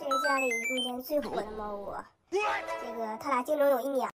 这个家里目前最火的猫窝，这个他俩竞争有1秒。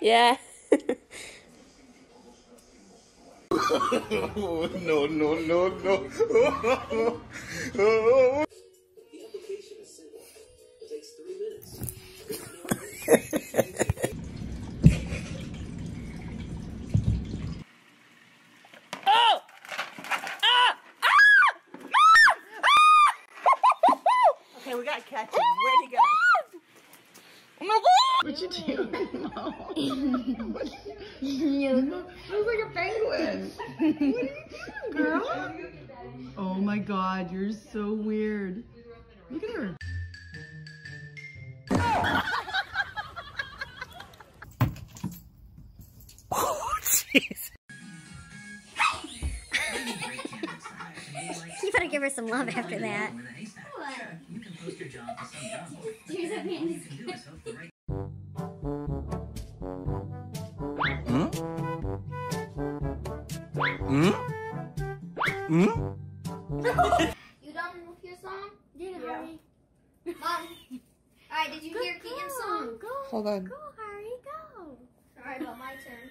Yeah. Oh, no. Oh. The application is simple. It takes 3 minutes. Oh! Ah! Ah! Ah! Okay, we gotta catch him. Where'd he go? What'd you do? What? I was like a penguin. What are you doing, girl? Oh my god, you're so weird. Look at her. Oh, jeez. You better give her some love after that. You can post your job to some job. Here's a man. You done with your song? Yeah. Mom. Alright, did you hear Keaton's song? Go. Hold on. Go, Harry, go. Alright, well, my turn.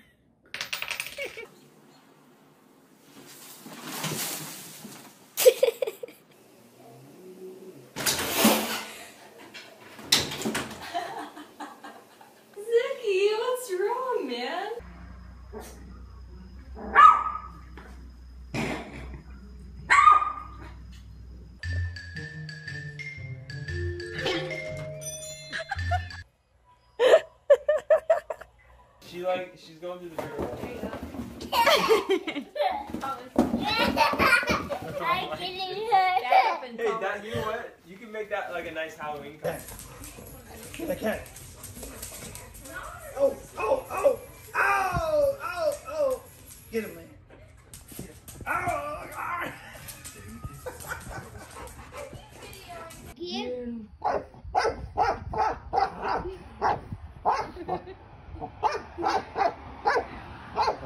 She's going through the door. I didn't hurt. Hey, that, you know what? You can make that like a nice Halloween costume. Yes. I can. Oh! Get him, man. Get him.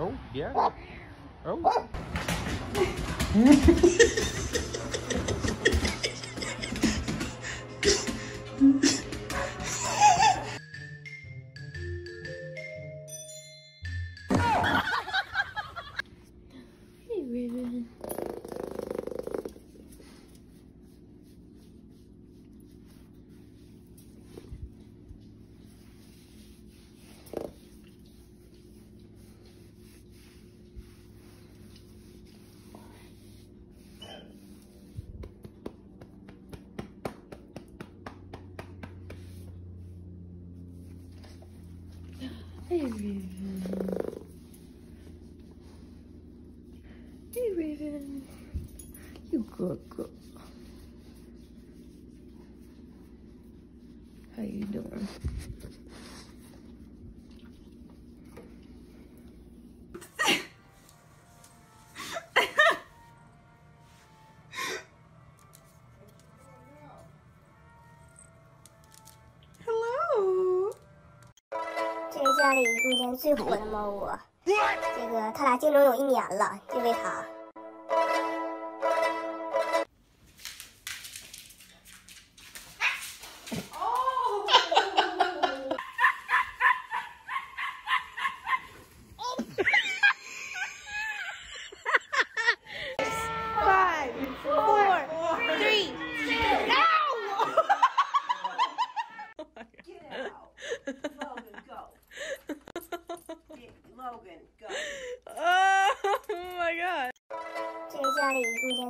Oh, God! Oh, yeah. Oh. Hey, Raven. Hey, Raven. Hey, Raven. You good girl. How you doing?家里目前最火的猫窝，这个他俩竞争有1年了，就为他。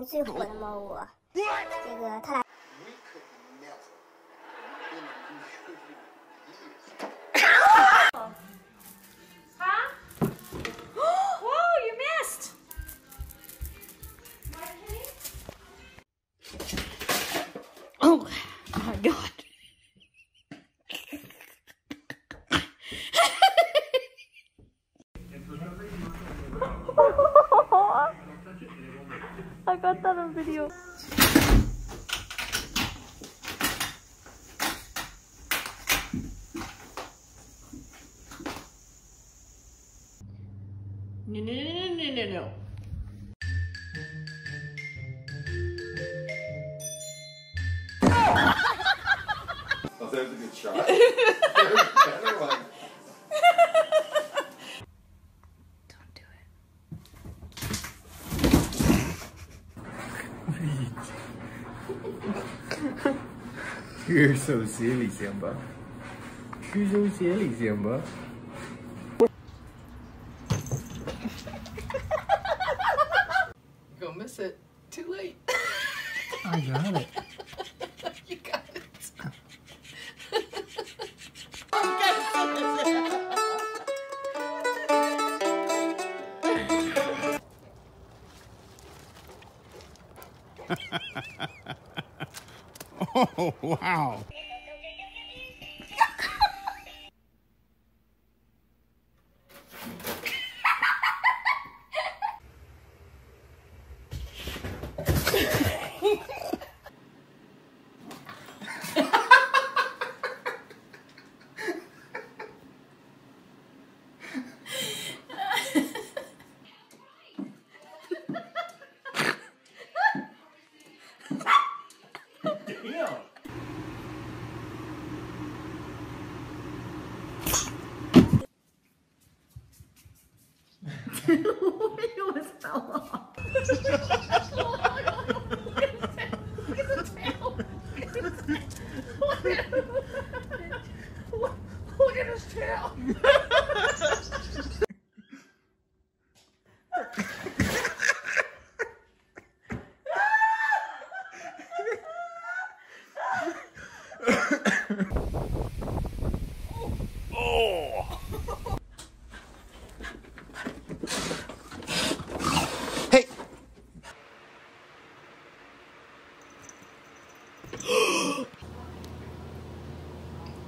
最火的猫窝，这个他俩。I got that on video. No. Oh, that was a good shot. There's a better one. You're so silly, Simba. You're so silly, Simba. You're gonna miss it. Too late. I got it. You got it. Oh, wow. It was fell off. It's a tail. Look at his tail.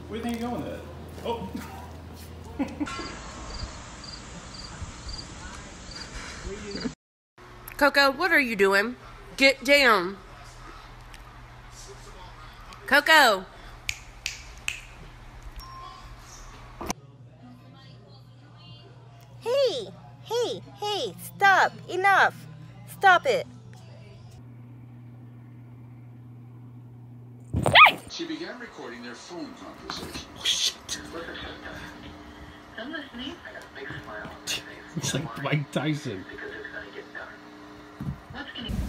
Where do you think you're going at? Oh! Coco, what are you doing? Get down! Coco! Hey! Hey! Hey! Stop! Enough! Stop it! She began recording their phone conversation. Oh, shit. I'm listening. I got a big smile on my face. It's like Mike Tyson. Because it's gonna get done.